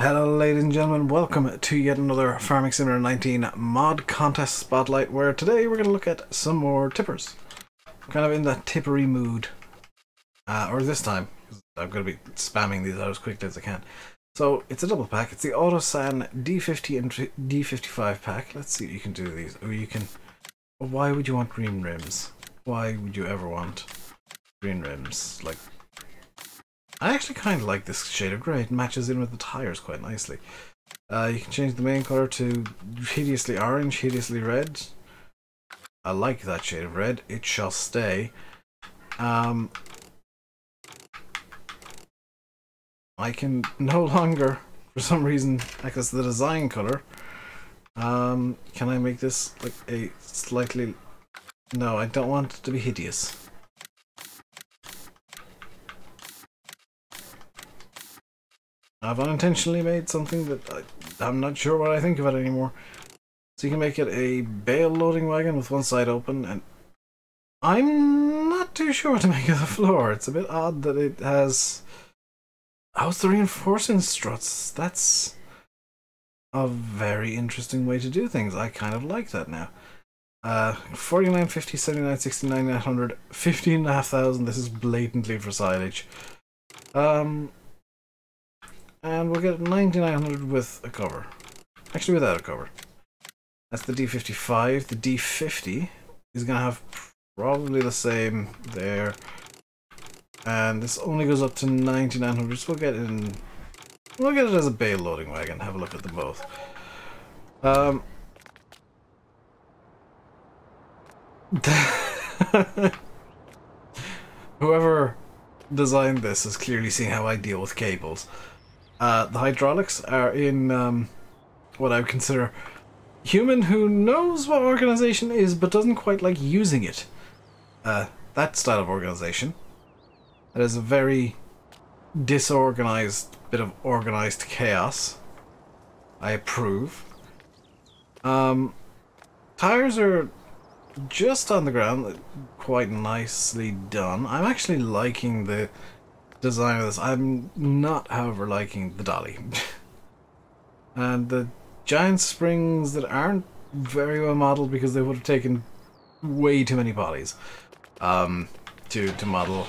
Hello ladies and gentlemen, welcome to yet another Farming Simulator 19 mod contest spotlight, where today we're going to look at some more tippers. I'm kind of in that tippery mood, or this time I'm going to be spamming these out as quickly as I can. So it's a double pack. It's the AutoSan D50 and D55 pack. Let's see what you can do with these. Or you can, why would you want green rims? Why would you ever want green rims? Like, I actually kind of like this shade of grey. It matches in with the tyres quite nicely. You can change the main colour to hideously orange, hideously red. I like that shade of red. It shall stay. I can no longer, for some reason, access the design colour. Can I make this like a slightly... No, I don't want it to be hideous. I've unintentionally made something that I'm not sure what I think of it anymore. So you can make it a bale loading wagon with one side open, and I'm not too sure what to make of the floor. It's a bit odd that it has... How's the reinforcing struts? That's a very interesting way to do things. I kind of like that now. 49, 50, 79, 69, 900, 15,500. This is blatantly for silage. And we'll get 9,900 with a cover. Actually, without a cover. That's the D55. The D50 is going to have probably the same there. And this only goes up to 9,900. So we'll get it as a bale loading wagon. Have a look at them both. Whoever designed this is clearly seeing how I deal with cables. The hydraulics are in what I would consider human who knows what organization is but doesn't quite like using it. That style of organization. That is a very disorganized bit of organized chaos. I approve. Tires are just on the ground, quite nicely done. I'm actually liking the design of this. I'm not, however, liking the dolly. And the giant springs that aren't very well modeled because they would have taken way too many bodies to model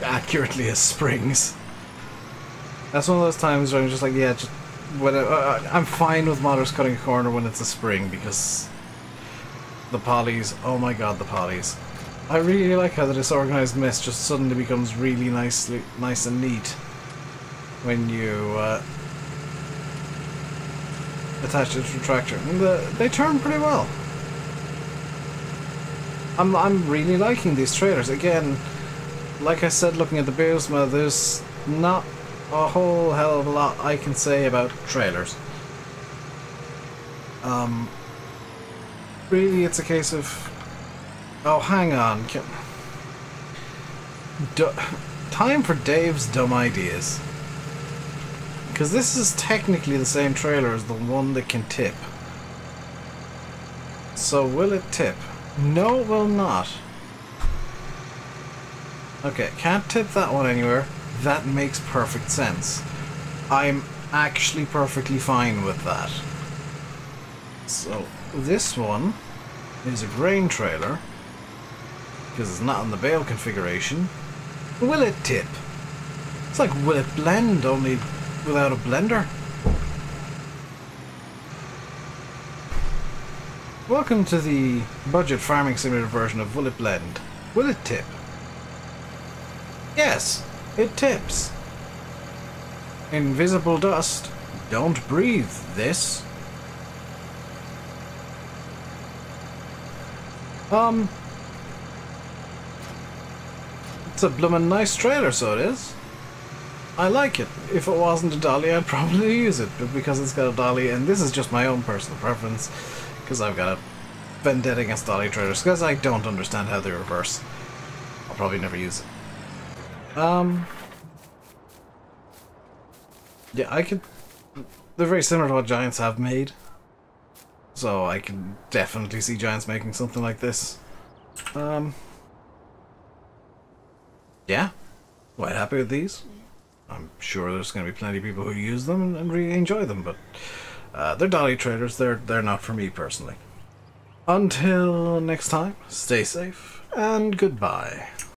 accurately as springs. That's one of those times where I'm just like, yeah, just whatever. I'm fine with modders cutting a corner when it's a spring, because the polys, oh my god, the polys. I really like how the disorganized mess just suddenly becomes really nice and neat when you attach it to the tractor. And they turn pretty well. I'm really liking these trailers. Again, like I said, looking at the Beersma, there's not a whole hell of a lot I can say about trailers. Really, it's a case of... Oh, hang on. Time for Dave's dumb ideas. Because this is technically the same trailer as the one that can tip. So will it tip? No, it will not. Okay, can't tip that one anywhere. That makes perfect sense. I'm actually perfectly fine with that. So, this one is a grain trailer. Because it's not on the bale configuration. Will it tip? It's like, will it blend, only without a blender? Welcome to the budget farming simulator version of Will It Blend. Will it tip? Yes, it tips. Invisible dust. Don't breathe this. It's a bloomin' nice trailer, so it is. I like it. If it wasn't a dolly, I'd probably use it, but because it's got a dolly, and this is just my own personal preference, because I've got a vendetta against dolly trailers, because I don't understand how they reverse. I'll probably never use it. Yeah, I could... They're very similar to what Giants have made, so I can definitely see Giants making something like this. Yeah, quite happy with these. I'm sure there's going to be plenty of people who use them and really enjoy them, but they're dolly traders. They're not for me personally. Until next time, stay safe and goodbye.